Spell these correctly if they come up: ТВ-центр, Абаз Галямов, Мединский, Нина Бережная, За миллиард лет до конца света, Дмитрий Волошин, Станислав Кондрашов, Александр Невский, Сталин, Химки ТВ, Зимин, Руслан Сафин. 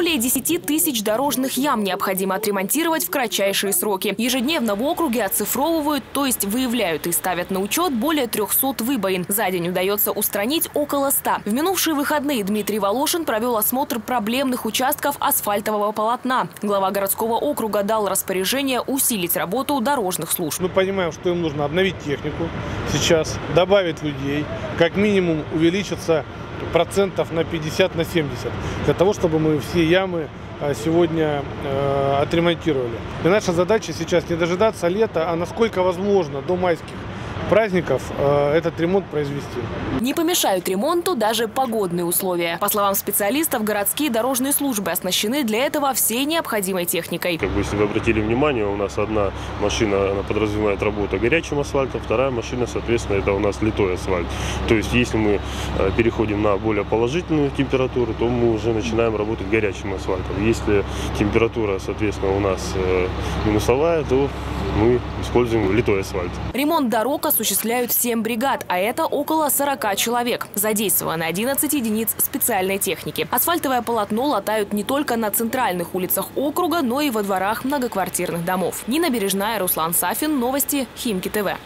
Более 10 тысяч дорожных ям необходимо отремонтировать в кратчайшие сроки. Ежедневно в округе оцифровывают, то есть выявляют и ставят на учет более 300 выбоин. За день удается устранить около 100. В минувшие выходные Дмитрий Волошин провел осмотр проблемных участков асфальтового полотна. Глава городского округа дал распоряжение усилить работу дорожных служб. Мы понимаем, что им нужно обновить технику сейчас, добавить людей, как минимум увеличится процентов на 50, на 70, для того, чтобы мы все ямы сегодня отремонтировали. И наша задача сейчас не дожидаться лета, а насколько возможно до майских праздников этот ремонт произвести. Не помешают ремонту даже погодные условия. По словам специалистов, городские дорожные службы оснащены для этого всей необходимой техникой. Как бы, если вы обратили внимание, у нас одна машина подразумевает работу горячим асфальтом, вторая машина, соответственно, это у нас литой асфальт. То есть, если мы переходим на более положительную температуру, то мы уже начинаем работать горячим асфальтом. Если температура, соответственно, у нас минусовая, то мы используем литой асфальт. Ремонт дорог осуществляют 7 бригад, а это около 40 человек. Задействовано 11 единиц специальной техники. Асфальтовое полотно латают не только на центральных улицах округа, но и во дворах многоквартирных домов. Нина Бережная, Руслан Сафин. Новости Химки ТВ.